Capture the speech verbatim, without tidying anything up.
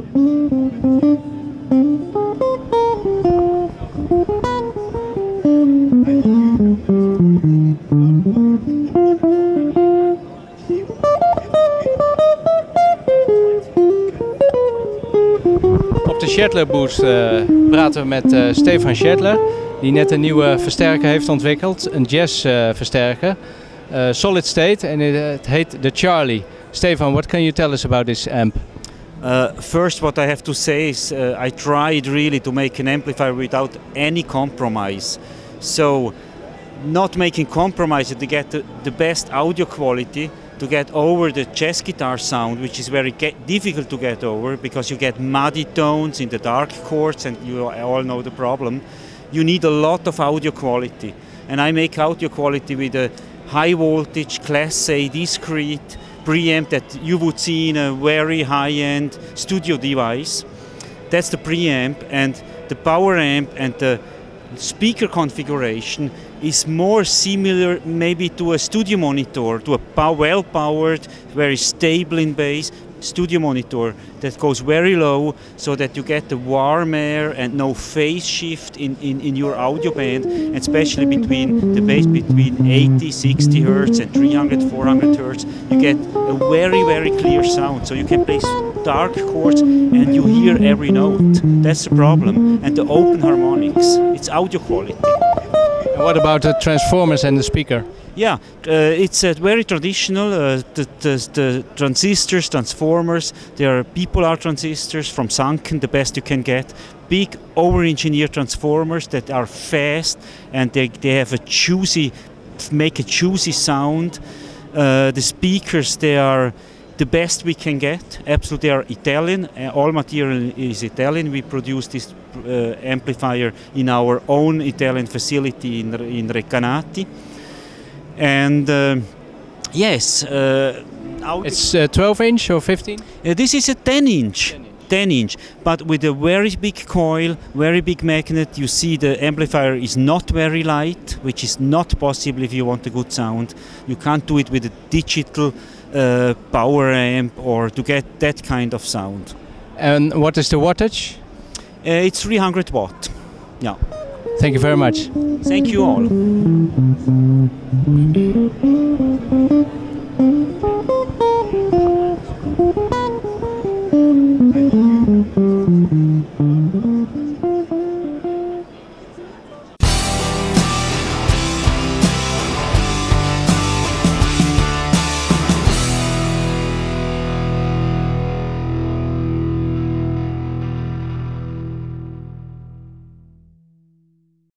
Op de Schertler booth uh, praten we met uh, Stephan Schertler, die net een nieuwe versterker heeft ontwikkeld, een jazz uh, versterker, uh, solid state, en het heet de Charlie. Stephan, what can you tell us about this amp? Uh, first, what I have to say is uh, I tried really to make an amplifier without any compromise. So, not making compromises to get the, the best audio quality, to get over the jazz guitar sound, which is very get difficult to get over because you get muddy tones in the dark chords, and you all know the problem. You need a lot of audio quality, and I make audio quality with a high voltage, class A, discrete preamp that you would see in a very high-end studio device. That's the preamp, and the power amp and the speaker configuration is more similar maybe to a studio monitor, to a well-powered, very stable in bass studio monitor that goes very low so that you get the warm air and no phase shift in, in, in your audio band, especially between the bass between eighty, sixty hertz and three hundred, four hundred hertz. You get a very, very clear sound, so you can play dark chords and you hear every note. That's the problem. And the open harmonics, it's audio quality. And what about the transformers and the speaker? Yeah, uh, it's uh, very traditional. Uh, the, the, the transistors, transformers, there are people are transistors from Sunken, the best you can get. Big over-engineered transformers that are fast, and they, they have a juicy, make a juicy sound. Uh, the speakers, they are the best we can get. Absolutely, they are Italian. Uh, all material is Italian. We produce this uh, amplifier in our own Italian facility in, in Recanati. And uh, yes, uh, it's uh, twelve inch or fifteen? Uh, this is a ten inch, ten inch, but with a very big coil, very big magnet. You see the amplifier is not very light, which is not possible if you want a good sound. You can't do it with a digital uh, power amp or to get that kind of sound. And what is the wattage? Uh, it's three hundred watt, yeah. Thank you very much. Thank you all.